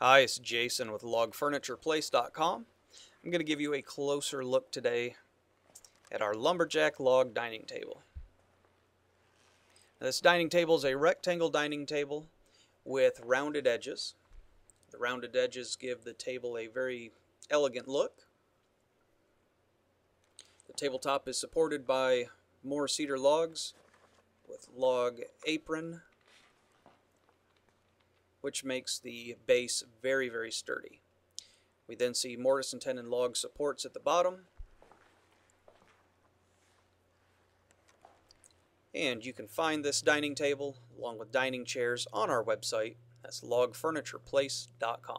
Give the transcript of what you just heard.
Hi, it's Jason with LogFurniturePlace.com. I'm going to give you a closer look today at our Lumberjack Log Dining Table. Now, this dining table is a rectangle dining table with rounded edges. The rounded edges give the table a very elegant look. The tabletop is supported by more cedar logs with log apron, which makes the base very, very sturdy. We then see mortise and tenon log supports at the bottom. And you can find this dining table along with dining chairs on our website. That's LogFurniturePlace.com.